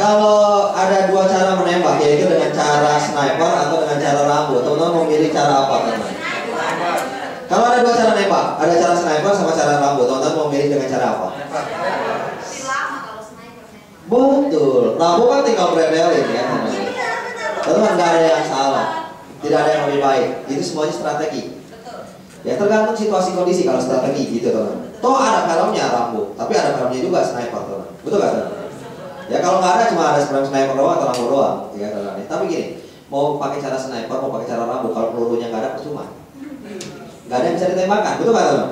Kalau ada dua cara menembak, yaitu dengan cara sniper atau dengan cara Rambo. Teman-teman mau pilih cara apa, teman-teman? Kalau ada dua cara nembak, ada cara sniper sama cara Rambo. Teman-teman mau pilih dengan cara apa? Betul. Rambo kan tinggal predelin ya, teman-teman. Lalu tidak ada yang salah, tidak ada yang lebih baik. Itu semuanya strategi. Ya tergantung situasi kondisi kalau strategi gitu teman. Toh ada karamnya Rambo, tapi ada karamnya juga Sniper teman. Betul nggak teman? Ya kalau nggak ada cuma ada Sniper doang atau Rambo doang, ya teman. Tapi gini, mau pakai cara Sniper, mau pakai cara Rambo, kalau pelurunya nggak ada percuma. Nggak ada yang bisa ditembakkan, betul nggak teman?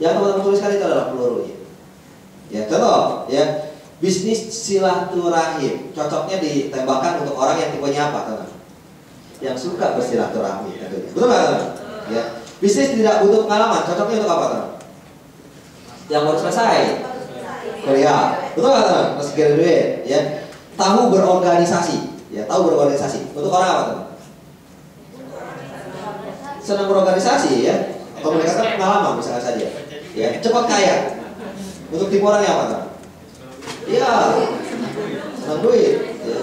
Yang teman-teman tulis kali itu adalah pelurunya. Ya contoh, ya bisnis silaturahim, cocoknya ditembakkan untuk orang yang tipenya apa teman? Yang suka bersilaturahmi, tentunya. Betul nggak teman? Ya. Bisnis tidak butuh pengalaman, cocoknya untuk apa teman? Yang baru selesai kuliah, betul nggak teman? Masih graduate, ya. Tahu berorganisasi, ya tahu berorganisasi. Untuk orang apa teman? Senang berorganisasi, ya. Atau meningkatkan pengalaman misalnya saja, ya. Cepat kaya. Untuk tipe orang yang apa teman? Iya, senang duit. Ya.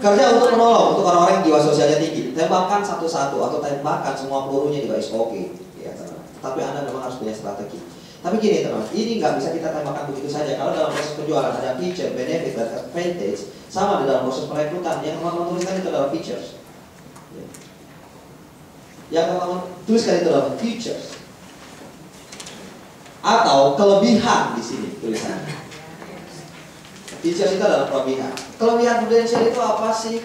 Kerja untuk menolong, untuk orang-orang yang jiwa sosialnya tinggi. Tembakan satu-satu atau tembakan semua pelurunya juga is okay, ya, tapi Anda memang harus punya strategi. Tapi gini teman, ini nggak bisa kita tembakan begitu saja. Kalau dalam proses penjualan ada feature, benefit, dan advantage, sama di dalam proses perekrutan yang teman-teman tuliskan itu adalah features. Ya. Yang teman-teman tuliskan itu adalah features atau kelebihan di sini tulisannya. Features itu adalah kelebihan. Kelebihan Prudential itu apa sih?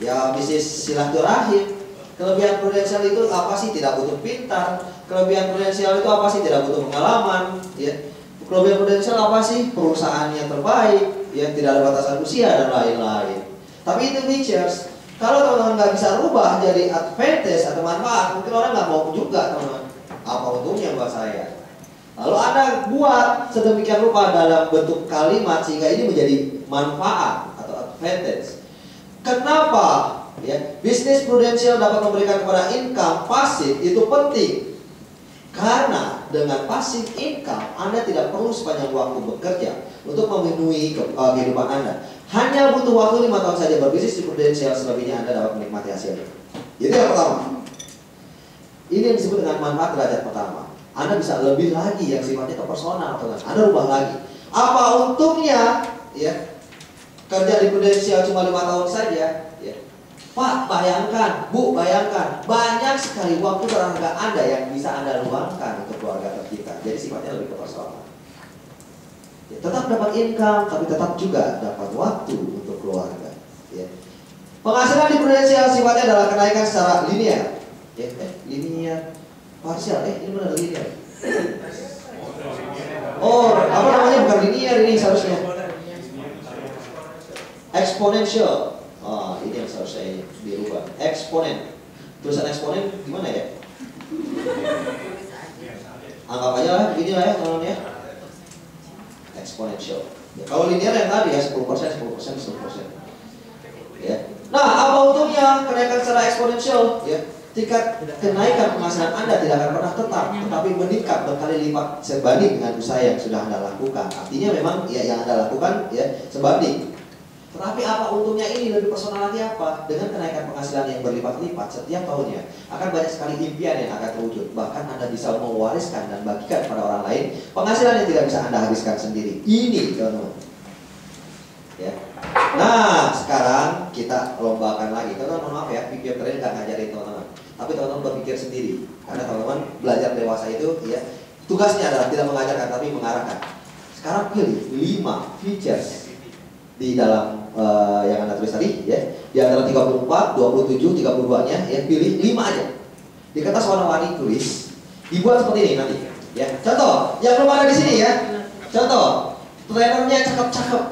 Ya bisnis silaturahim. Kelebihan Prudential itu apa sih? Tidak butuh pintar. Kelebihan Prudential itu apa sih? Tidak butuh pengalaman. Ya. Kelebihan Prudential apa sih? Perusahaannya terbaik, yang tidak ada batasan usia dan lain-lain. Tapi itu features. Kalau teman-teman nggak bisa rubah jadi advantage atau manfaat, mungkin orang nggak mau juga teman. Apa untungnya buat saya? Lalu Anda buat sedemikian rupa dalam bentuk kalimat sehingga ini menjadi manfaat atau advantage. Kenapa ya bisnis Prudential dapat memberikan kepada income pasif itu penting? Karena dengan pasif income Anda tidak perlu sepanjang waktu bekerja untuk memenuhi kehidupan Anda. Hanya butuh waktu 5 tahun saja berbisnis di Prudential, selebihnya Anda dapat menikmati hasilnya. Itu yang pertama. Ini yang disebut dengan manfaat derajat pertama. Anda bisa lebih lagi yang sifatnya ke personal, teman. Anda ubah lagi. Apa untungnya, ya, kerja di Prudential cuma 5 tahun saja, ya. Pak, bayangkan, Bu, bayangkan, banyak sekali waktu berharga Anda yang bisa Anda luangkan untuk keluarga tercinta. Jadi sifatnya lebih ke personal. Ya, tetap dapat income, tapi tetap juga dapat waktu untuk keluarga. Ya. Penghasilan di Prudential sifatnya adalah kenaikan secara linear, ya, linear. Parsial, ini benar linear. Oh, apa namanya, bukan linear ini seharusnya. Eksponensial. Oh, ini yang seharusnya dirubah. Eksponen. Tulisan eksponen gimana ya? Anggap aja lah, beginilah ya teman-teman ya. Eksponensial. Ya, kalau linear yang tadi ya 10%. Ya. Nah, apa untungnya kenaikan secara eksponensial? Ya. Tingkat kenaikan penghasilan Anda tidak akan pernah tetap, tetapi meningkat berkali lipat sebanding dengan usaha yang sudah Anda lakukan. Artinya memang ya yang Anda lakukan ya sebanding. Tetapi apa untungnya ini lebih personal lagi apa? Dengan kenaikan penghasilan yang berlipat-lipat setiap tahunnya, akan banyak sekali impian yang akan terwujud. Bahkan Anda bisa mewariskan dan bagikan kepada orang lain penghasilan yang tidak bisa Anda habiskan sendiri. Ini teman-teman. Ya. Nah, sekarang kita lombakan lagi. Teman-teman, maaf ya, video terakhir nggak ngajarin teman-teman. Tapi teman-teman berpikir sendiri. Karena teman-teman belajar dewasa itu ya, tugasnya adalah tidak mengajarkan tapi mengarahkan. Sekarang pilih 5 features di dalam yang Anda tulis tadi ya. Di antara 34, 27, 32-nya ya, pilih 5 aja. Di kertas warna-warni tulis, dibuat seperti ini nanti ya. Contoh, yang belum ada di sini ya. Contoh, trainernya cakep-cakep.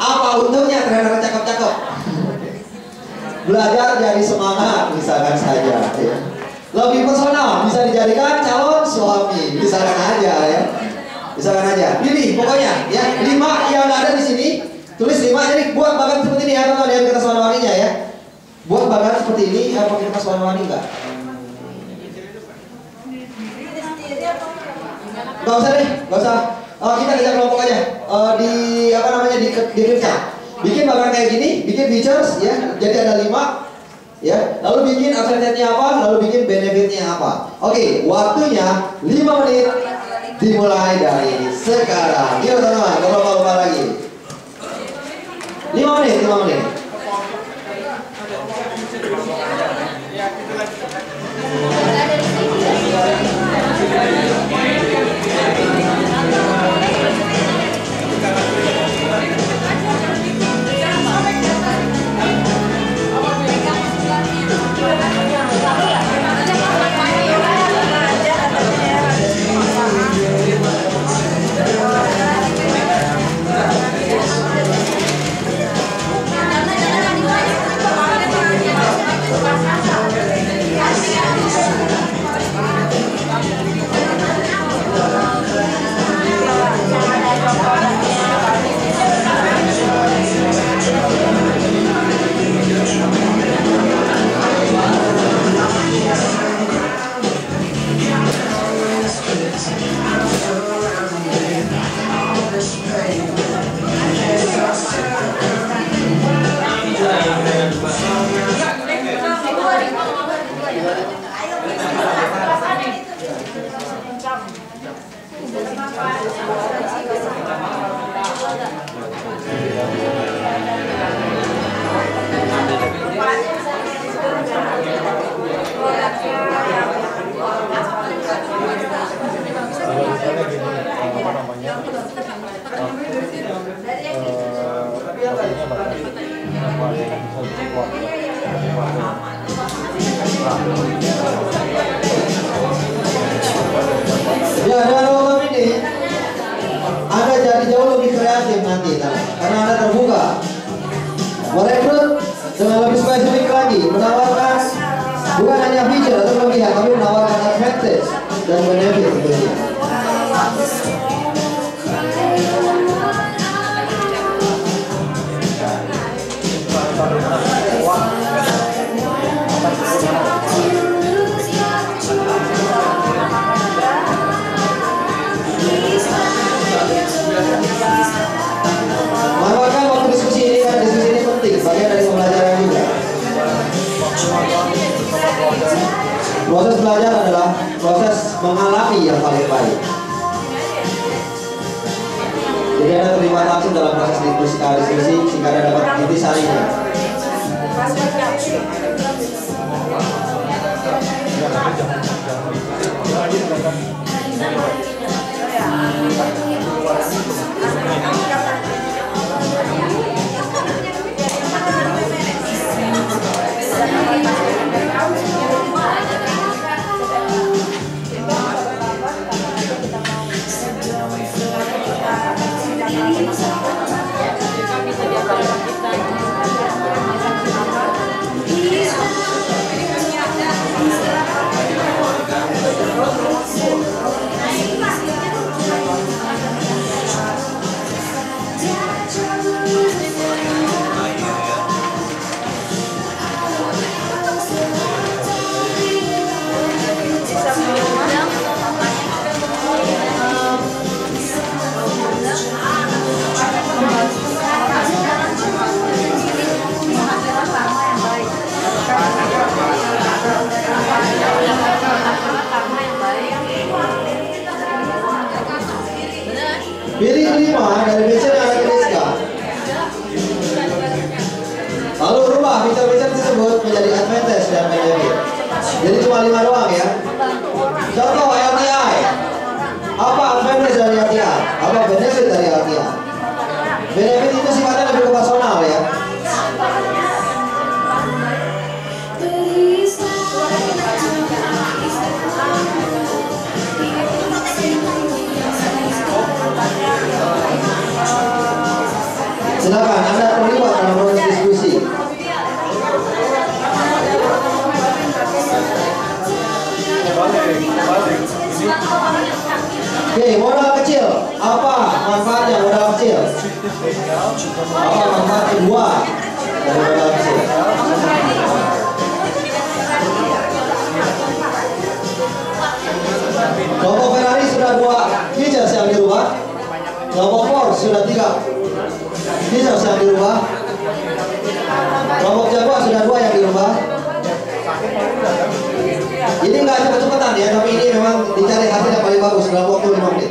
Apa untungnya trainer cakep-cakep? Belajar dari semangat misalkan saja ya. Lebih personal, bisa dijadikan calon suami misalkan aja ya, misalkan aja. Pilih pokoknya ya 5 yang ada di sini, tulis 5. Jadi buat bagan seperti ini ya, teman-teman, lihat kertas warna-warninya ya. Buat bagan seperti ini, apa pakai kertas warna-warni enggak? Enggak usah deh, enggak usah. Kita kerja kelompok aja di apa namanya di kerja. Bikin bagan kayak gini, bikin features ya, jadi ada 5 ya, lalu bikin advantage-nya apa, lalu bikin benefit-nya apa. Oke, waktunya 5 menit dimulai dari sekarang. Gila teman-teman, kalau lupa lagi. 5 menit. Ya, dengan logam ini Anda jadi jauh lebih kreatif nanti, karena Anda terbuka merekrut dengan lebih spesifik lagi, menawarkan bukan hanya feature atau kelebihan, tapi menawarkan advantage dan benefit tentunya. Proses belajar adalah proses mengalami yang paling baik. Jadi Anda terlibat langsung dalam proses diskusi sehingga Anda dapat intisarinya. Pilih 5 dari feature yang Anda tuliskan. Lalu rubah feature-feature tersebut menjadi advantage dan benefit. Jadi cuma 5 doang ya. Contoh LTI. Apa advantage dari LTI? Apa benefit dari LTI? Benefit itu sifatnya lebih ke personal ya. Silakan Anda terlibat dalam proses diskusi. Oke, modal kecil. Apa manfaatnya modal kecil? Apa manfaat kedua dari modal kecil? Kelompok Ferrari sudah 2 features yang dirubah. Kelompok Ford sudah 3. Ini sudah dirubah. Kelompok Jawa sudah 2 yang dirubah. Ini nggak cepet-cepetan ya, tapi ini memang dicari hasil yang paling bagus dalam waktu 5 menit.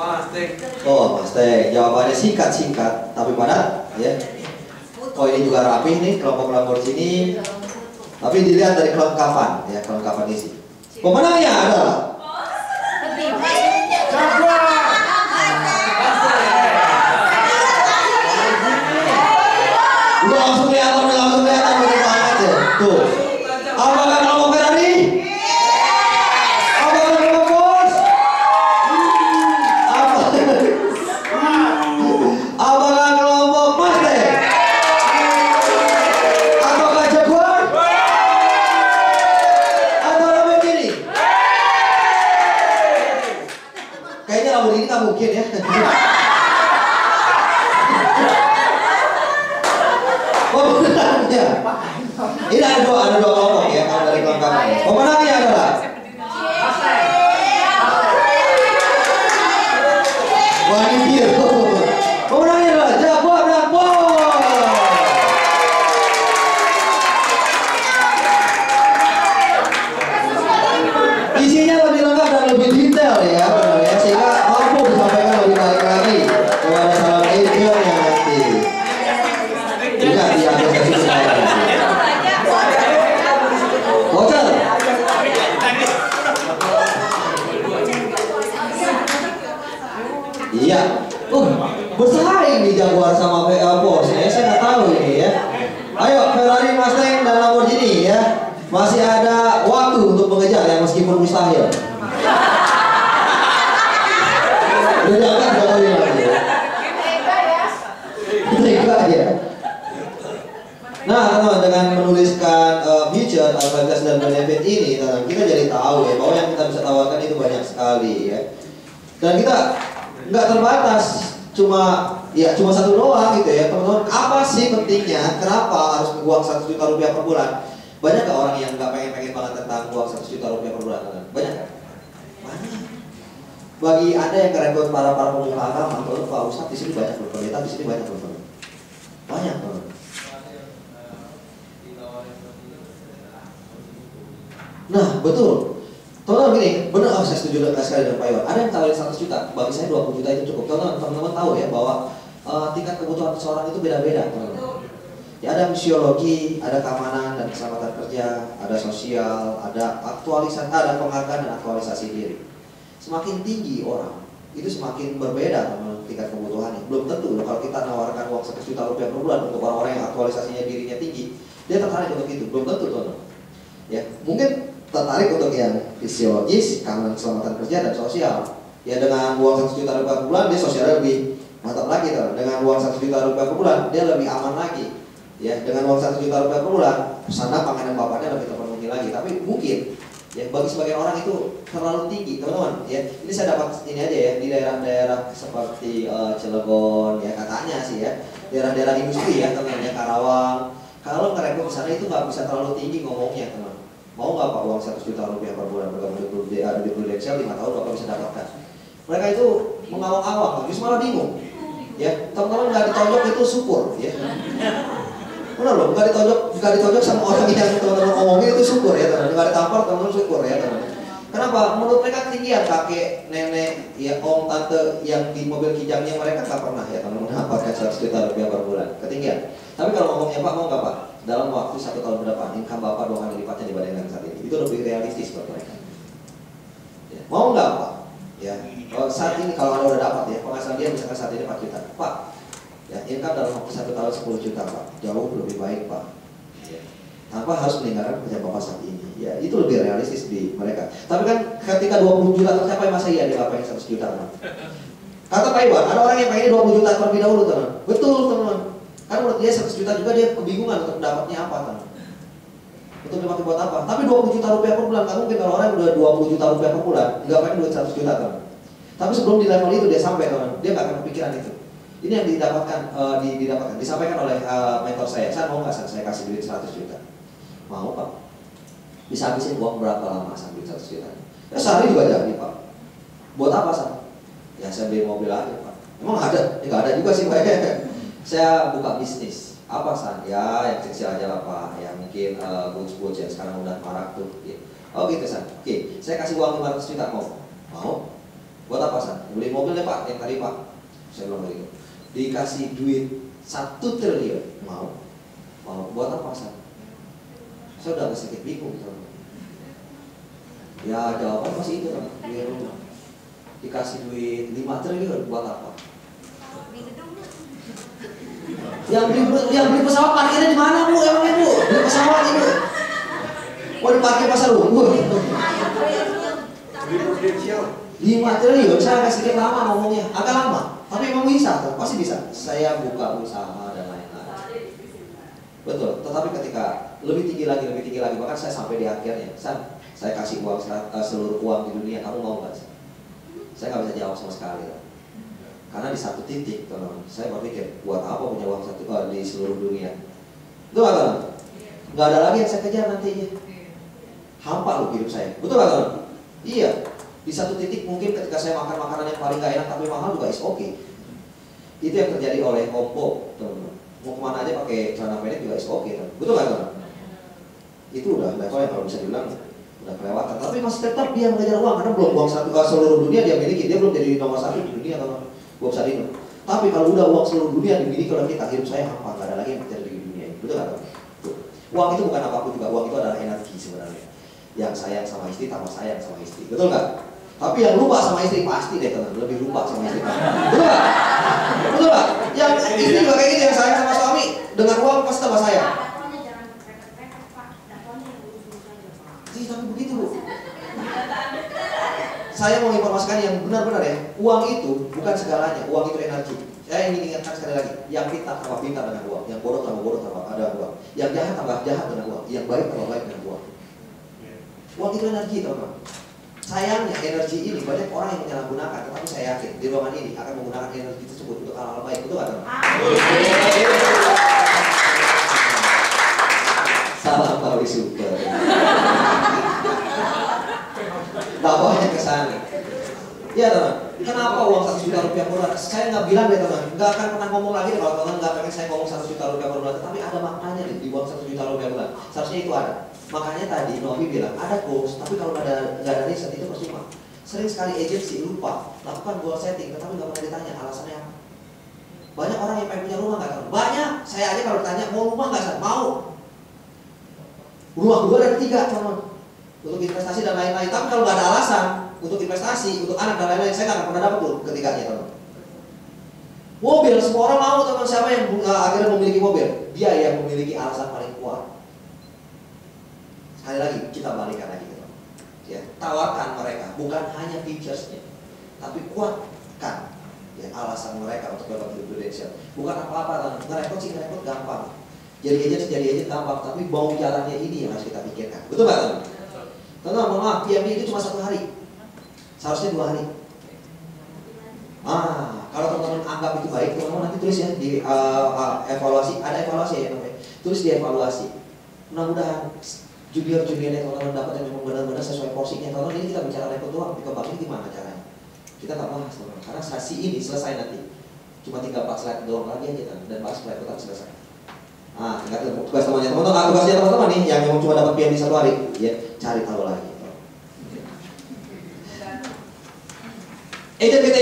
Mustang. Oh, Mustang. Jawabannya singkat-singkat, tapi padat, ya. Oh, ini juga rapih nih kelompok-kelompok sini. Tapi dilihat dari kelengkapan, ya, kelengkapan isi. Pemenangnya adalah langsung kelihatan begitu aja. Tuh. Apakah kelompok Ferrari? Apakah kelompok Bos? Apakah kelompok Mustang? Apakah Jaguar? Atau Lamborghini? Kayaknya Lamborghini nggak mungkin ya. Ya. Ini ada dua kelompok ya kalau dari kelengkapan. Pemenangnya adalah Wanita. Pemenangnya adalah Jaguar Rambo. Isinya lebih lengkap dan lebih detail ya, benar ya, sehingga mampu disampaikan lebih baik lagi kepada salah editor yang nanti juga diapresiasi. Iya, bersaing di Jaguar sama Bos. Ya, saya nggak tahu ini ya. Ayo Ferrari, Mustang dan Lamborghini ya. Masih ada waktu untuk mengejar ya meskipun mustahil. Beda kan Jaguar ini? Beda ya. Nah, teman, dengan menuliskan future, advantage dan benefit ini, kita jadi tahu ya bahwa yang kita bisa tawarkan itu banyak sekali ya. Dan kita nggak terbatas cuma satu doang gitu ya teman-teman. Apa sih pentingnya, kenapa harus buang 1 juta rupiah per bulan? Banyak gak orang yang nggak pengen banget tentang buang 1 juta rupiah per bulan? Banyak gak? Banyak. Bagi anda yang kerekrut para pemuka agama, kalau Pak Ustadz di sini banyak berkomentar, di sini banyak berkomentar, banyak loh. Nah betul. Tonton gini, benar, saya setuju dengan sekali dengan Pak Iwan. Ada yang tawarin 100 juta, bagi saya 20 juta itu cukup. Teman-teman tahu ya bahwa tingkat kebutuhan seseorang itu beda-beda. Ya ada misiologi, ada keamanan dan keselamatan kerja, ada sosial, ada aktualisasi, ada penghargaan dan aktualisasi diri. Semakin tinggi orang, itu semakin berbeda teman-teman tingkat kebutuhannya. Belum tentu kalau kita nawarkan uang 1 juta rupiah per bulan untuk orang-orang yang aktualisasinya dirinya tinggi, dia tertarik untuk itu. Belum tentu teman-teman. Ya, mungkin tertarik untuk yang fisiologis, keamanan keselamatan kerja dan sosial. Ya dengan uang 1 juta rupiah per bulan dia sosialnya lebih mantap lagi kan? Dengan uang 1 juta rupiah per bulan dia lebih aman lagi. Ya dengan uang 1 juta rupiah per bulan pesanan panganan bapaknya lebih terpenuhi lagi. Tapi mungkin ya bagi sebagian orang itu terlalu tinggi teman-teman. Ya ini saya dapat ini aja ya di daerah-daerah seperti Cilegon ya katanya sih ya daerah-daerah industri ya temannya Karawang. Kalau ngerekrut ke sana itu nggak bisa terlalu tinggi ngomongnya teman. Mau nggak Pak uang 1 juta rupiah per bulan bergabung di Prudential 5 tahun Bapak bisa dapatkan? Mereka itu mengawang-awang, justru malah bingung. Ya, teman-teman nggak ditonjok itu syukur, ya. Benar loh, nggak ditonjok sama orang yang teman-teman ngomongin itu syukur ya teman-teman. Nggak ditampar teman-teman syukur ya teman-teman. Kenapa? Menurut mereka ketinggian kakek, nenek, ya om, tante yang di mobil kijangnya mereka nggak pernah ya teman-teman dapatkan 100 juta rupiah per bulan, ketinggian. Tapi kalau ngomongnya Pak mau nggak Pak? Dalam waktu 1 tahun ke depan, income Bapak 2 kali lipatnya dibandingkan saat ini. Itu lebih realistis buat mereka. Ya. Mau nggak Pak? Ya. Kalau saat ini kalau Anda udah dapat ya, penghasilan dia misalkan saat ini 4 juta. Pak, ya, income dalam waktu 1 tahun 10 juta Pak. Jauh lebih baik Pak. Ya. Tanpa harus meninggalkan pekerjaan Bapak saat ini. Ya, itu lebih realistis di mereka. Tapi kan ketika 20 juta tercapai masa iya dilapain 100 juta Pak. Kata Pak Iwan, ada orang yang pengen 20 juta terlebih dahulu teman. Betul teman. Kan menurut dia 100 juta juga dia kebingungan untuk dapatnya apa kan? Untuk dipakai buat apa? Tapi 20 juta rupiah per bulan, kan mungkin kalau orang udah 20 juta rupiah per bulan nggak pengen duit 100 juta kan? Tapi sebelum di level itu dia sampai kan? Dia nggak akan kepikiran itu. Ini yang disampaikan oleh mentor saya. Saya mau nggak saya kasih duit 100 juta? Mau Pak? Bisa habisin uang berapa lama sampai duit 100 juta? Ya sehari juga jadi Pak. Buat apa Pak? Ya saya beli mobil aja Pak. Emang ada? Ya nggak ada juga sih Pak. Saya buka bisnis apa saja ya, yang kecil aja lah Pak, ya mungkin boots yang sekarang udah marak tuh ya. Oh gitu San, oke, saya kasih uang 500 juta mau Buat apa San? Beli mobilnya Pak, yang tadi Pak. Saya bilang lagi, dikasih duit 1 triliun, mau? Mau, buat apa San? Saya udah agak sedikit bingung gitu. Ya jawaban masih itu kan, di rumah. Dikasih duit 5 triliun, buat apa? Yang beli pesawat parkirnya di mana Bu? Emangnya Bu? Beli pesawat itu? Oh diparkir pasar Unggul. Beli Prudential. 5 triliun, saya agak sedikit lama ngomongnya, agak lama, tapi memang bisa, pasti bisa. Saya buka usaha dan lain-lain. Betul. Tetapi ketika lebih tinggi lagi, bahkan saya sampai di akhirnya, San, saya kasih uang seluruh uang di dunia, kamu mau nggak? Saya nggak bisa jawab sama sekali, karena di satu titik, teman-teman, saya berpikir buat apa punya uang di seluruh dunia? Betul nggak, teman? Nggak ada lagi yang saya kejar nantinya. Hampa loh hidup saya. Betul nggak, teman? Iya. Di satu titik mungkin ketika saya makan makanan yang paling gak enak tapi mahal juga is okay. Itu yang terjadi oleh Oppo, teman-teman. Mau kemana aja pakai celana pendek juga is okay, teman. Betul nggak, teman? Itu udah level yang kalau bisa dibilang udah kelewatan. Tapi masih tetap dia mengejar uang karena belum uang seluruh dunia dia miliki. Dia belum jadi nomor 1 di dunia, teman. Gua sadino. Tapi kalau udah uang seluruh dunia dimiliki oleh kita, hidup saya hampa, gak ada lagi yang terjadi di dunia. Betul nggak, teman? Uang itu bukan apapun juga. Uang itu adalah energi sebenarnya. Yang sayang sama istri tambah sayang sama istri. Betul nggak? Tapi yang lupa sama istri pasti deh teman, lebih lupa sama istri. Betul nggak? Betul nggak? Yang istri juga kayak gitu, yang sayang sama suami dengan uang pasti tambah sayang. Sih tapi begitu Bu. Saya mau informasikan yang benar-benar ya, uang itu bukan segalanya, uang itu energi. Saya ingin ingatkan sekali lagi, yang pintar tambah pintar dengan uang, yang bodoh tambah bodoh ada uang, yang jahat tambah jahat dengan uang, yang baik tambah baik dengan uang. Uang itu energi teman. Sayangnya energi ini banyak orang yang menyalahgunakan, tetapi saya yakin di ruangan ini akan menggunakan energi tersebut untuk hal-hal baik. Betul nggak teman? Salam Pak Super. Bawahnya kesana. Iya teman. Kenapa uang 1 juta rupiah per bulan? Saya nggak bilang deh teman, nggak akan pernah ngomong lagi kalau teman nggak pengen saya ngomong 1 juta rupiah per bulan. Tetapi ada maknanya deh di uang 1 juta rupiah per bulan. Seharusnya itu ada. Makanya tadi Novi bilang ada goals, tapi kalau nggak ada riset itu percuma. Sering sekali agensi lupa lakukan goal setting, tetapi nggak pernah ditanya alasannya apa. Banyak orang yang pengen punya rumah nggak tahu. Banyak. Saya aja kalau ditanya mau rumah nggak tahu. Mau. Rumah 2 dan 3 teman. Untuk investasi dan lain-lain. Tapi kalau nggak ada alasan untuk investasi, untuk anak dan lain-lain, saya nggak pernah dapat tuh ketiganya teman. Mobil semua orang mau teman, siapa yang akhirnya memiliki mobil? Dia yang memiliki alasan paling kuat. Sekali lagi, kita balikkan lagi teman. Ya, tawarkan mereka, bukan hanya featuresnya, tapi kuatkan ya, alasan mereka untuk dapat Prudential. Bukan apa-apa, ngerekod gampang. Jadi aja gampang, tapi bau jalannya ini yang harus kita pikirkan. Betul nggak teman? Teman, mohon maaf, PMI itu cuma 1 hari. Seharusnya 2 hari. Ah, kalau teman-teman anggap itu baik, teman-teman nanti tulis ya di evaluasi, ada evaluasi ya namanya. Tulis di evaluasi. Mudah-mudahan junior-junior yang teman-teman dapat yang memang benar-benar sesuai porsinya. Kalau ini kita bicara rekod doang, dikembangin gimana caranya? Kita nggak bahas teman-teman, karena sesi ini selesai nanti. Cuma 3-4 slide doang lagi aja teman, dan bahas perekodan selesai. Nah, ingat tugas temannya teman-teman, tugasnya teman-teman nih yang memang cuma dapat PMI 1 hari, ya cari tahu lagi. Agent kita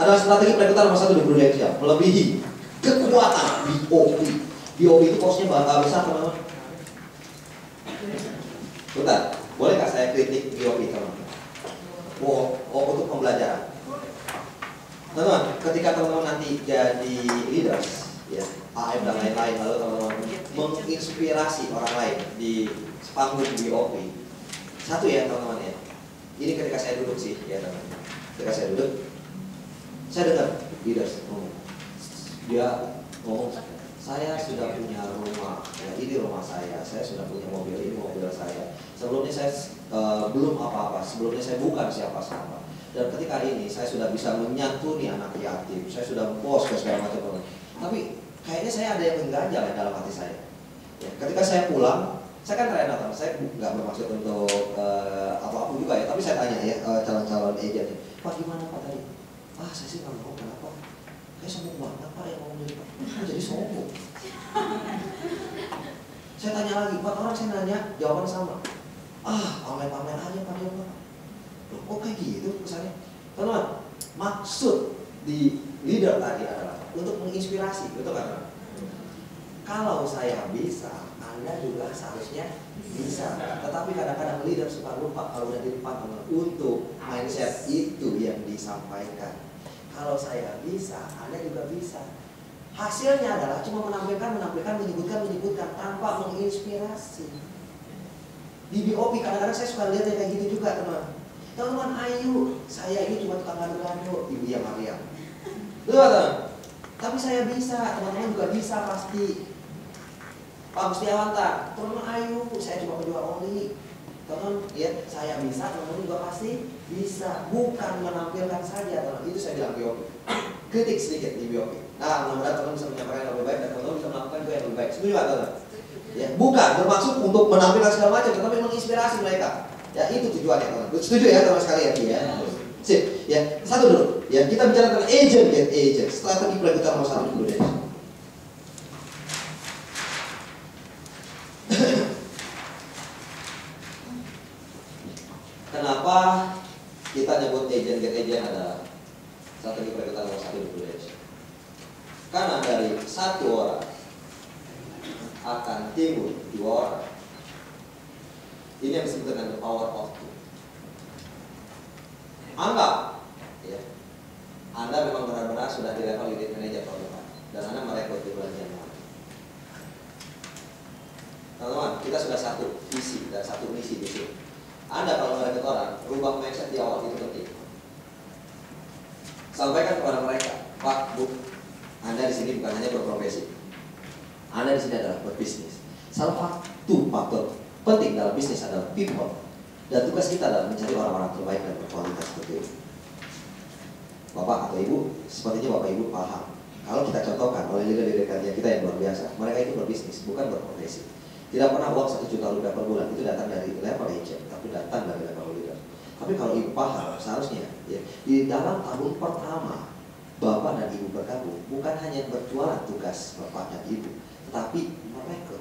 adalah strategi perekrutan nomor 1 di Prudential, melebihi kekuatan BOP. BOP itu kosnya bakal besar teman-teman. Bentar, bolehkah saya kritik BOP teman-teman? Oh, untuk pembelajaran. Teman-teman, ketika teman-teman nanti jadi leaders, ya, AM dan lain-lain, lalu teman-teman menginspirasi orang lain di panggung BOP. Satu ya teman-teman ya, ini ketika saya duduk sih, ya teman-teman. Ketika saya duduk, saya dengar leaders ngomong. Dia ngomong, saya sudah punya rumah, ya, ini rumah saya sudah punya mobil, ini mobil saya. Sebelumnya saya belum apa-apa, sebelumnya saya bukan siapa-siapa. Dan ketika ini saya sudah bisa menyantuni anak yatim, saya sudah bos ke segala macam. Tapi kayaknya saya ada yang mengganjal ya, dalam hati saya. Ya, ketika saya pulang, saya kan ternyata teman, saya nggak bermaksud untuk apa-apa juga ya. Tapi saya tanya ya calon-calon agennya, Pak gimana Pak tadi? Ah saya sih nggak mau, kenapa? Saya sombong banget Pak yang mau jadi Pak. Jadi sombong. Saya tanya lagi, 4 orang saya nanya, jawaban sama. Ah, pamer-pamer aja Pak. Loh, kok kayak gitu kesannya? Teman-teman, maksud di leader tadi adalah untuk menginspirasi, betul kan? Kalau saya bisa, Anda juga seharusnya bisa. Tetapi kadang-kadang leader suka lupa kalau udah di depan untuk mindset itu yang disampaikan. Kalau saya bisa, Anda juga bisa. Hasilnya adalah cuma menampilkan, menyebutkan tanpa menginspirasi. Di BOP kadang-kadang saya suka lihat yang kayak gitu juga, teman. Teman Ayu, saya ini cuma tukang gado-gado, Ibu ya Maria. Betul. Tapi saya bisa, teman-teman juga bisa pasti. Pak Mustiawan tak, teman-teman Ayu, saya cuma penjual oli. Teman, ya saya bisa, teman-teman juga pasti bisa. Bukan menampilkan saja, teman. Itu saya bilang BOP. Kritik sedikit di BOP. Nah, mudah-mudahan teman-teman bisa menyampaikan yang lebih baik dan teman-teman bisa melakukan juga yang lebih baik. Setuju nggak, teman? Ya, bukan bermaksud untuk menampilkan segala macam, tetapi menginspirasi mereka. Ya, itu tujuannya, teman. Setuju ya, teman sekalian? Ya. Sip, ya satu dulu. Ya kita bicara tentang agent, get agent. Strategi pelakukan masalah dulu deh. Kenapa kita nyebut agent, get agent adalah strategi pelakukan masalah dulu deh? Karena dari satu orang akan timbul dua orang. Ini yang disebut dengan the power of two. Anggap, ya, Anda memang benar-benar sudah di level unit manager tahun depan dan Anda merekrut di bulan Januari. Teman-teman, kita sudah satu visi dan satu misi di sini. Anda kalau merekrut orang, rubah mindset di awal itu penting. Sampaikan kepada mereka, Pak, Bu, Anda di sini bukan hanya berprofesi, Anda di sini adalah berbisnis. Salah satu faktor penting dalam bisnis adalah people. Dan tugas kita adalah mencari orang-orang terbaik dan berkualitas seperti itu. Bapak atau Ibu, sepertinya Bapak Ibu paham. Kalau kita contohkan oleh leader-leader kerja kita yang luar biasa, mereka itu berbisnis, bukan berprofesi. Tidak pernah uang 1 juta rupiah per bulan, itu datang dari level agent, tapi datang dari level leader. Tapi kalau Ibu paham, seharusnya ya, di dalam tahun pertama, Bapak dan Ibu bergabung, bukan hanya berjualan tugas Bapak dan Ibu, tetapi mereka.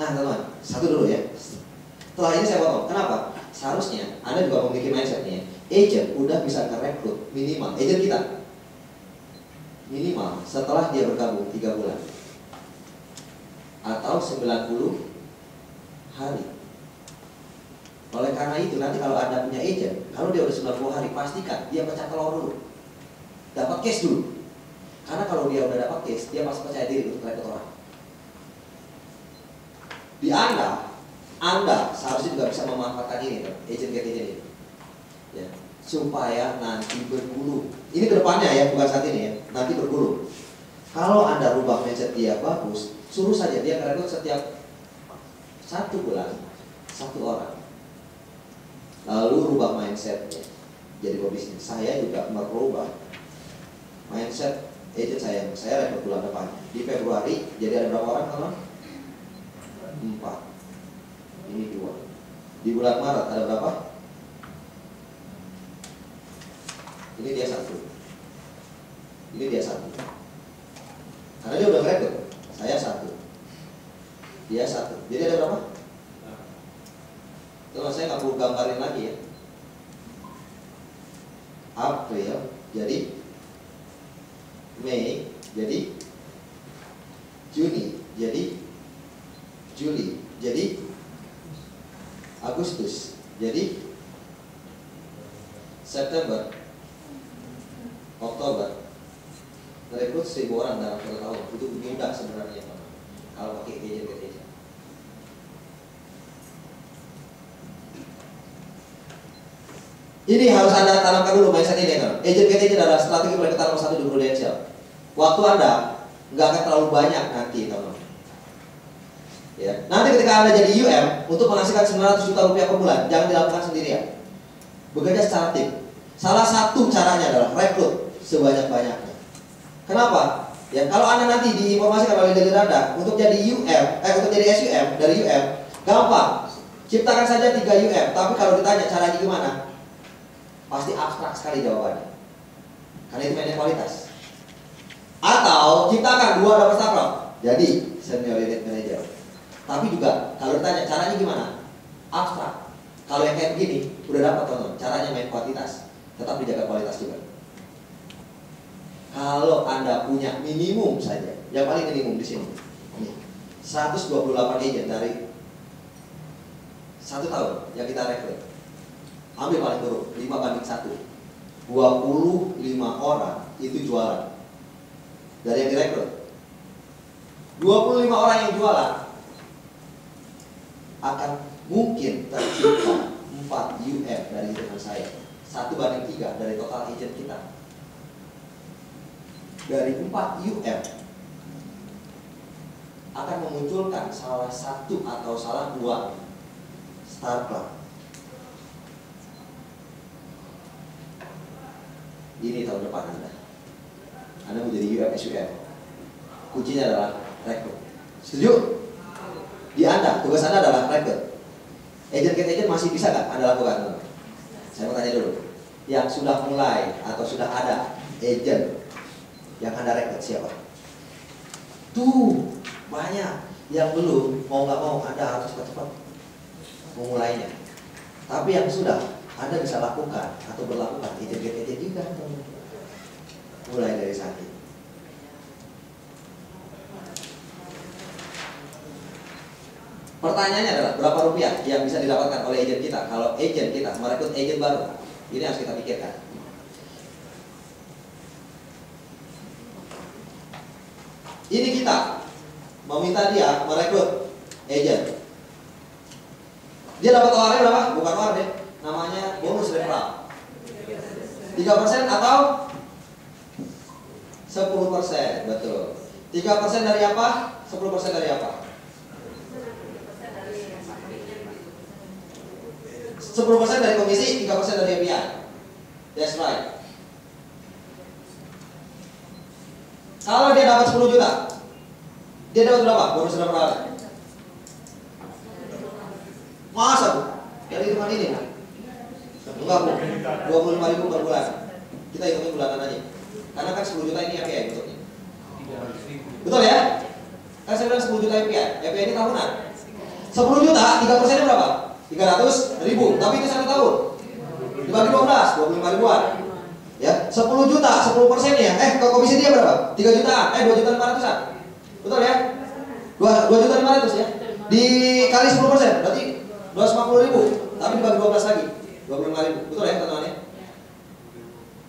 Nah teman-teman, satu dulu ya. Setelah ini saya potong, kenapa? Seharusnya Anda juga memiliki mindset nih ya. Agent udah bisa ngerekrut minimal, agent kita minimal setelah dia bergabung 3 bulan atau 90 hari. Oleh karena itu nanti kalau Anda punya agent, kalau dia udah 90 hari pastikan dia pecah telur dulu, dapat case dulu. Karena kalau dia udah dapat case, dia masih percaya diri untuk rekrut orang. Di Anda seharusnya juga bisa memanfaatkan ini, agent get agent ini, ya, supaya nanti bergulung. Ini kedepannya ya, bukan saat ini ya, nanti bergulung. Kalau Anda rubah mindset dia bagus, suruh saja dia ngerekrut setiap 1 bulan 1 orang. Lalu rubah mindsetnya jadi pebisnis. Saya juga merubah mindset agent saya rekrut bulan depan. Di Februari jadi ada berapa orang teman? 4. Ini 2. Di bulan Maret ada berapa? Ini dia 1. Ini dia 1. Karena dia udah ngerekrut. Saya 1. Dia 1. Jadi ada berapa? Teman saya nggak perlu gambarin lagi ya. April jadi Mei jadi Juni jadi Juli jadi Agustus jadi September, Oktober. Rekrut 1000 orang dalam 1 tahun itu mudah sebenarnya kalau pakai agent. Ini harus Anda tanamkan dulu mindset ini kan. Agent get agent adalah strategi pelakukan nomor 1 di Prudential. Waktu Anda nggak akan terlalu banyak nanti teman. Ya. Nanti ketika Anda jadi UM untuk menghasilkan 900 juta rupiah per bulan, jangan dilakukan sendirian. Bekerja secara tim. Salah satu caranya adalah rekrut sebanyak-banyaknya. Kenapa? Ya, kalau Anda nanti diinformasikan oleh leader Anda untuk jadi SUM dari UM, gampang. Ciptakan saja 3 UM, tapi kalau ditanya caranya gimana? Pasti abstrak sekali jawabannya. Karena itu mainnya kualitas. Atau ciptakan 2 double staple. Jadi senior unit manager. Tapi juga kalau ditanya caranya gimana? Abstrak. Kalau yang kayak begini udah dapat teman-teman, caranya main kuantitas. tetap dijaga kualitas juga. Kalau Anda punya minimum saja, yang paling minimum di sini, 128 agent dari 1 tahun yang kita rekrut, ambil paling buruk 5:1, 25 orang itu jualan dari yang direkrut. 25 orang yang jualan akan mungkin tercipta 4 UF dari hitungan saya, 1/3 dari total agent kita. Dari 4 UF akan memunculkan salah satu atau salah dua star club. Ini tahun depan Anda. Anda menjadi UF/SUF. Kuncinya adalah rekrut. Setuju? Di Anda, tugas Anda adalah rekrut. Agent-agent masih bisa nggak Anda lakukan? Saya mau tanya dulu. Yang sudah mulai atau sudah ada agent yang Anda rekrut siapa? Tuh, banyak yang belum, mau nggak mau Anda harus cepat-cepat memulainya. Tapi yang sudah Anda bisa lakukan atau berlakukan agent-agent juga. Mulai dari saat ini. Pertanyaannya adalah berapa rupiah yang bisa didapatkan oleh agent kita kalau agent kita merekrut agent baru. Ini harus kita pikirkan. Ini kita meminta dia merekrut agent. Dia dapat OR berapa? Bukan OR deh, namanya bonus referral. 3% atau 10%, betul. 3% dari apa? 10% dari apa? 10% dari komisi, 3% dari API. That's right. Kalau dia dapat 10 juta, dia dapat berapa? Bonus berapa? Masa Bu? Dari rumah ini kan? Enggak Bu, 25.000 per bulan. Kita hitungin bulanan aja. Karena kan 10 juta ini API bentuknya. Betul ya? Kan saya bilang 10 juta API. API ini tahunan. 10 juta, 3% berapa? 300.000, tapi itu 1 tahun. Dibagi 12, 25.000-an. Ya, 10 juta, 10%-nya. Kalau komisi dia berapa? 3 jutaan, 2.400-an. Betul ya? 2.500 ya. Dikali 10%, berarti 250.000. Tapi dibagi 12 lagi, 25.000. Betul ya teman-teman ya?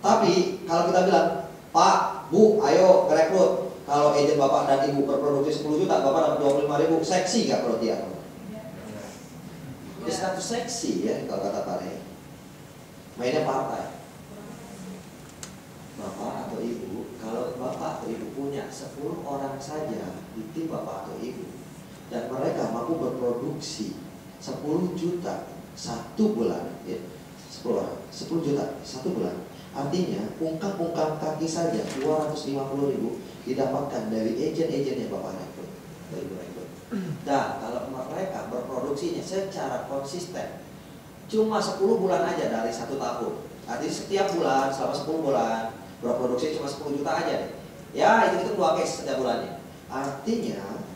Tapi kalau kita bilang, Pak, Bu, ayo rekrut. Kalau agent Bapak dan Ibu berproduksi 10 juta, Bapak dapat 25.000. Seksi nggak perut dia? Dia status seksi ya, kalau kata Pak Rey. Mainnya partai. Bapak atau Ibu, kalau Bapak atau Ibu punya 10 orang saja di tim Bapak atau Ibu, dan mereka mampu berproduksi 10 juta 1 bulan, ya, 10 orang, 10 juta 1 bulan. Artinya, ungkap-ungkap kaki saja 250.000 didapatkan dari agent-agent yang Bapak rekrut, dari Ibu rekrut. Dan kalau mereka berproduksinya secara konsisten cuma 10 bulan aja dari 1 tahun, artinya setiap bulan selama 10 bulan berproduksi cuma 10 juta aja deh. Ya itu 2 case setiap bulannya. Artinya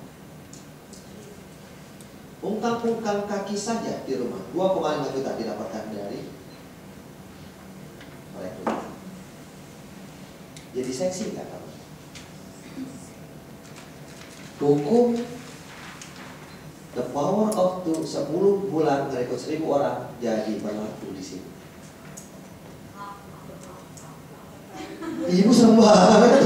ungkang-ungkang kaki saja di rumah 2,5 juta didapatkan dari mereka. Jadi seksi nggak kamu? Hukum the power of 10 bulan merekrut 1.000 orang jadi berlaku di sini. Ibu serem banget.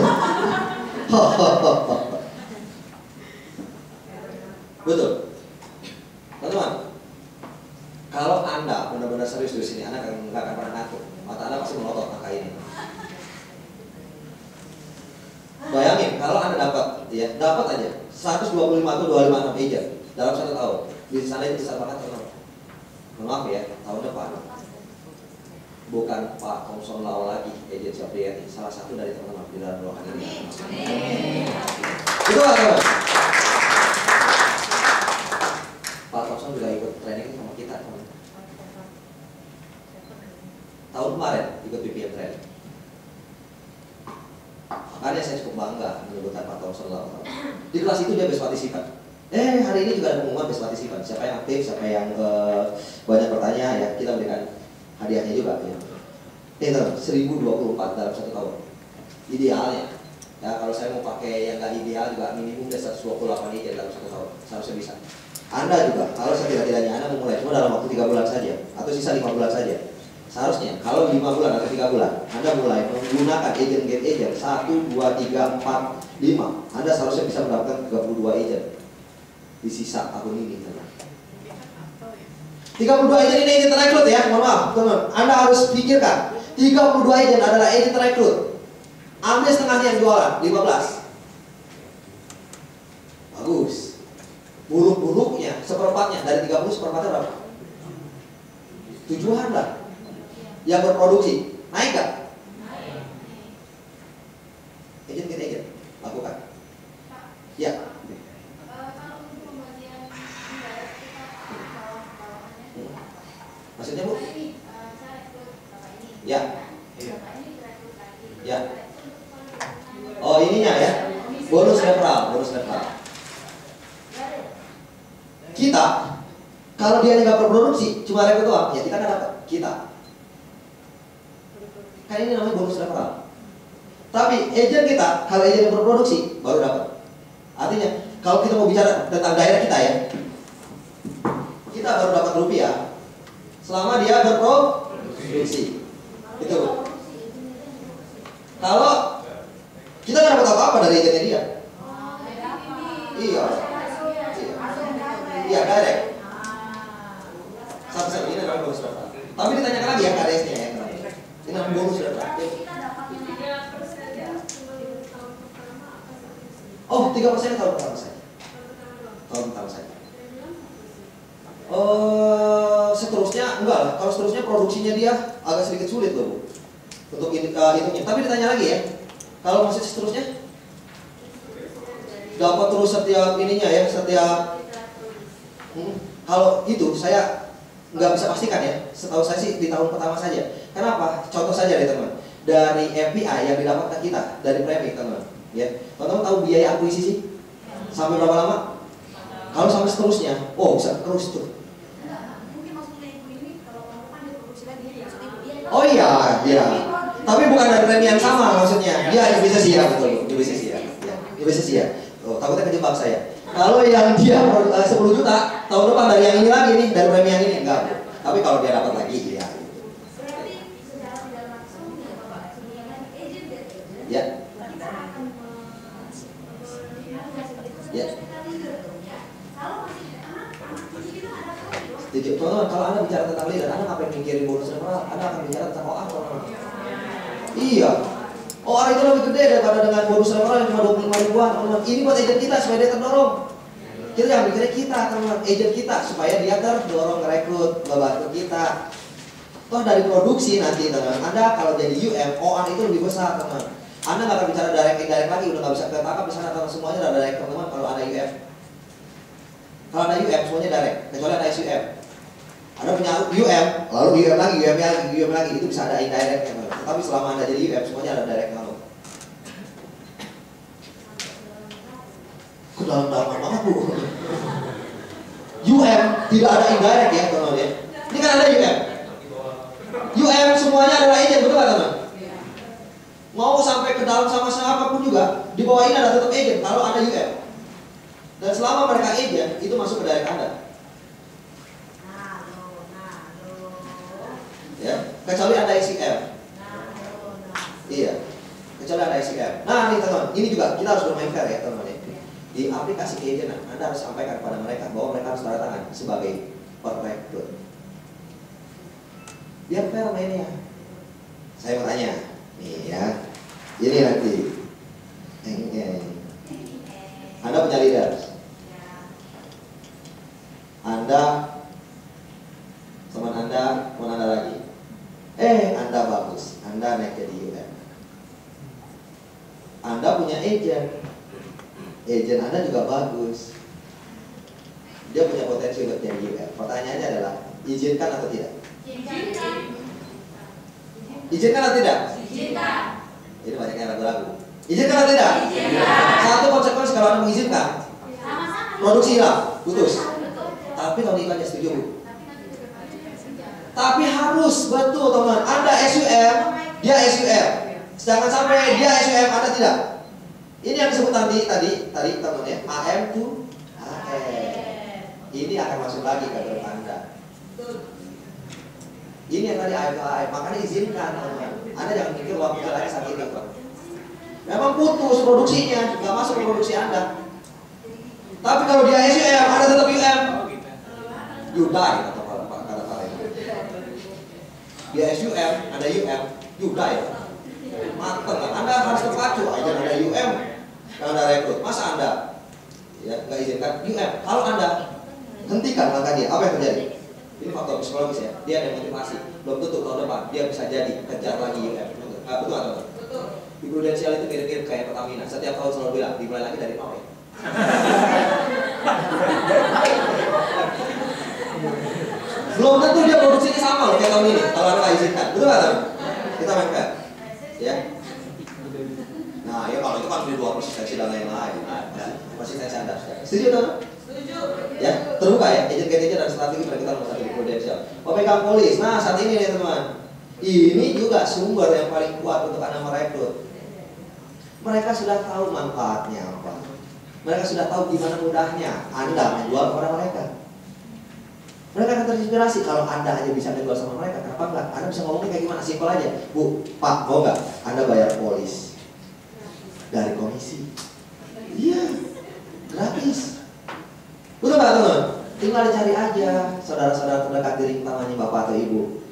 Betul, teman-teman. Kalau Anda benar-benar serius di sini, Anda nggak akan pernah ngaku. Mata Anda pasti melotot angka ini. Bayangin kalau Anda dapat, ya dapat aja 125 atau 256 agent dalam 1 tahun, di sana itu bisa banget teman. Maaf ya, tahun depan bukan Pak Thompson Lau lagi, agent Sofiani, salah satu dari teman-teman di dalam ruangan ini. Itu teman. Pak Thompson juga ikut training sama kita teman. Tahun kemarin ikut BPM training. Makanya saya cukup bangga menyebutkan Pak Thompson Lau. Di kelas itu dia best partisipan. Hari ini juga ada pengumuman best partisipan. Siapa yang aktif, siapa yang banyak bertanya, ya kita berikan hadiahnya juga. Ya. tenor 1024 dalam 1 tahun. Idealnya. Ya, kalau saya mau pakai yang nggak ideal juga minimum dari 128 ideal dalam 1 tahun. Seharusnya bisa. Anda juga, kalau setidak-tidaknya Anda memulai cuma dalam waktu 3 bulan saja, atau sisa 5 bulan saja. Seharusnya, kalau 5 bulan atau 3 bulan, Anda mulai menggunakan agent-agent 1, 2, 3, 4, 5. Anda seharusnya bisa mendapatkan 32 agent di sisa tahun ini. 32 agent ini agent rekrut ya, mohon maaf teman-teman. Anda harus pikirkan, 32 agent adalah agent rekrut. Ambil setengahnya yang jualan, 15. Bagus. Buruk-buruknya, seperempatnya, dari 30 seperempatnya berapa? Tujuan lah. Yang berproduksi naik nggak? Naik. Agent kita agent lakukan. Pak, ya. Kalau untuk pembagian indirect kita bawah-bawahnya. Maksudnya bu? Saya rekrut bapak ini. Ya. Bapak ini rekrut lagi. Ya. Oh ininya ya. Bonus referral, bonus referral. Kita kalau dia nggak berproduksi cuma rekrut doang, ya kita nggak dapat. Kita. Karena ini namanya bonus referral. Tapi agent kita, kalau agent yang berproduksi baru dapat. Artinya, kalau kita mau bicara tentang daerah kita ya, kita baru dapat rupiah selama dia berproduksi. Itu. Kalau kita nggak dapat apa-apa dari agentnya dia. Iya. Iya direct. Sampai ini adalah bonus referral. Tapi ditanyakan lagi ya KDS-nya ya. Ini namanya bonus referral. Oh, 3% tahun pertama saya. Tahun pertama saya. Seterusnya enggak lah. Kalau seterusnya produksinya dia agak sedikit sulit loh, Bu. Untuk ini hitungnya. Tapi ditanya lagi ya. Kalau masih seterusnya dapat terus setiap ininya ya, setiap kalau itu saya nggak bisa pastikan ya. Setahu saya sih di tahun pertama saja. Kenapa? Contoh saja deh teman. Dari FPI yang didapatkan kita dari premi teman. Ya, teman-teman tahu biaya akuisisi sampai berapa lama? Kalau sampai seterusnya, oh bisa terus tuh. Mungkin maksudnya ibu ini kalau kan diproduksi lagi ya maksudnya dia. Oh iya, iya. Tapi bukan dari premi yang sama maksudnya. Dia bisa sia betul, dia bisa sia. Ya, dia bisa sia. Oh, takutnya kejebak saya. Kalau yang dia 10 juta tahun depan dari yang ini lagi nih, dari premi yang ini enggak. Tapi kalau dia dapat lagi ya. Berarti secara tidak langsung ya Bapak sebenarnya agent dan agent. Ya. Kita akan ya. Kalau masih anak-anak kalau Anda bicara tentang leader, Anda ngapain mikirin bonus referral? Anda akan bicara tentang OR. Iya. OR itu lebih gede daripada dengan bonus referral yang cuma 25 ribuan. Ini buat agent kita supaya dia terdorong. Kita jangan mikirnya kita teman agent kita supaya dia terdorong rekrut membantu kita. Toh dari produksi nanti teman. Anda kalau jadi UM, OR itu lebih besar teman. Anda nggak akan bicara direct lagi, udah nggak bisa ketangkap di sana teman, semuanya udah direct teman. Kalau ada UM, semuanya direct. Kecuali ada SUM. Anda punya UM, lalu UM lagi, UM lagi, itu bisa ada indirect teman. Tapi selama Anda jadi UM semuanya ada direct lalu. Dalam-dalam banget bu. UM tidak ada indirect ya teman-teman ya. Ini kan ada UM. UM semuanya adalah agent betul teman. Mau sampai ke dalam sama siapapun juga di bawah ini ada tetap agent kalau ada UM. Dan selama mereka agent itu masuk ke direct Anda. Ya, kecuali ada ICM. Iya, kecuali ada ICM. Nah ini teman, ini juga kita harus bermain fair ya teman-teman. Di aplikasi keajenan, Anda harus sampaikan kepada mereka bahwa mereka harus tanda tangan sebagai perekrut. Biar fair mainnya. Saya mau tanya, nih ya, ini nanti, Anda punya leader, Anda, teman Anda, teman Anda lagi, Anda bagus, Anda naik jadi UM, Anda punya agent. Agent Anda juga bagus. Dia punya potensi untuk jadi UM. Pertanyaannya adalah, izinkan atau tidak? Izinkan. Izinkan atau tidak? Izinkan. Jadi banyak yang ragu-ragu. Izinkan atau tidak? Izinkan. Satu konsekuensi kalau Anda mengizinkan, produksi hilang, putus. Tapi kalau izinkan setuju, Bu. Tapi harus betul teman. Anda SUM, dia SUM. Jangan sampai dia SUM, Anda tidak. Ini yang disebut tadi teman ya, AM to AM. Ini akan masuk lagi ke dalam Anda. Ini yang tadi AM to AM. Makanya izinkan teman. Anda jangan pikir bahwa jalannya sakit itu. Memang putus produksinya, nggak masuk ke produksi Anda. Tapi kalau dia SUM, Anda tetap UM. You die atau kata-kata itu. Dia SUM, Anda UM, you die. Mateng, Anda harus terpacu. Jangan ada UM, jangan ada rekrut. Masa Anda ya nggak izinkan UM. Kalau Anda hentikan langkah dia, apa yang terjadi? Ini faktor psikologis ya. Dia ada motivasi. Belum tentu tahun depan dia bisa jadi kejar lagi UM. Betul atau? Di Prudential itu mirip-mirip kayak Pertamina. Setiap tahun selalu bilang dimulai lagi dari nol. Belum tentu dia produksinya sama loh kayak tahun ini. Kalau Anda izinkan, betul nggak teman? Kita mainkan, ya. Nah, ya kalau itu kan di 2% dan lain-lain. Masih saya sadar. Setuju teman? Setuju. Ya, terbuka ya. Agen-agen dan strategi perkitaran masyarakat di Prudential. Pemegang polis. Nah, saat ini nih teman. Ini juga sumber yang paling kuat untuk Anda merekrut. Mereka sudah tahu manfaatnya apa. Mereka sudah tahu gimana mudahnya Anda menjual kepada mereka. Mereka akan terinspirasi kalau Anda hanya bisa menjual sama mereka. Kenapa enggak? Anda bisa ngomongnya kayak gimana? Simpel aja. Bu, Pak, mau nggak? Anda bayar polis dari komisi. Iya, gratis. Betul nggak teman? Tinggal dicari aja saudara-saudara terdekat di ring tangannya bapak atau ibu.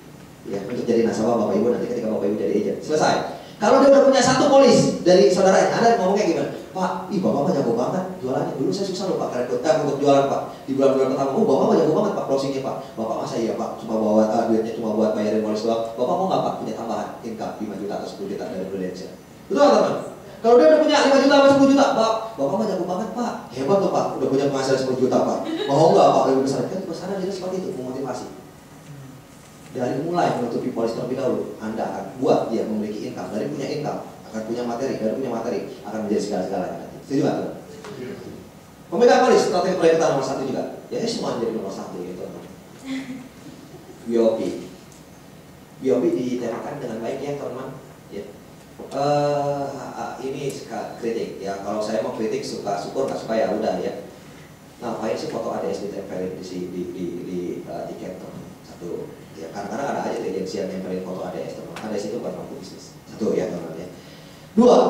Ya, untuk jadi nasabah bapak ibu nanti ketika bapak ibu jadi agent selesai. Kalau dia udah punya satu polis dari saudaranya, Anda ngomongnya gimana? Pak, ih bapak mah jago banget jualannya. Dulu saya susah loh pak rekrutkan untuk jualan pak. Di bulan-bulan pertama, oh bapak mah jago banget pak closingnya pak. Bapak masa iya pak cuma bawa duitnya cuma buat bayarin polis doang. Bapak mau nggak pak punya tambahan income 5 juta atau 10 juta dari Prudential? Betul nggak teman? Kalau dia udah punya 5 juta atau 10 juta, pak, bapak mah jago banget pak. Hebat tuh pak, udah punya penghasilan 10 juta pak. Mau nggak pak lebih besar? Kan besar jadi seperti itu memotivasi. Dari mulai menutupi polis terlebih dahulu, Anda akan buat dia memiliki income. Dari punya income, akan punya materi. Dari punya materi, akan menjadi segala-galanya. Setuju nggak teman? Pemegang polis, strategi perlengkapan nomor 1 juga. Ya ini semua jadi nomor 1 gitu. BOP. BOP ditembakkan dengan baik ya teman-teman. Ya. Ini suka kritik ya. Kalau saya mau kritik suka syukur, nggak suka ya udah ya. Ngapain sih foto ADS ditempelin di tiket teman? Satu. Ya, kadang-kadang ada aja agensi yang nempelin foto ADS teman. ADS itu bukan mampu bisnis. Satu ya teman ya. Dua,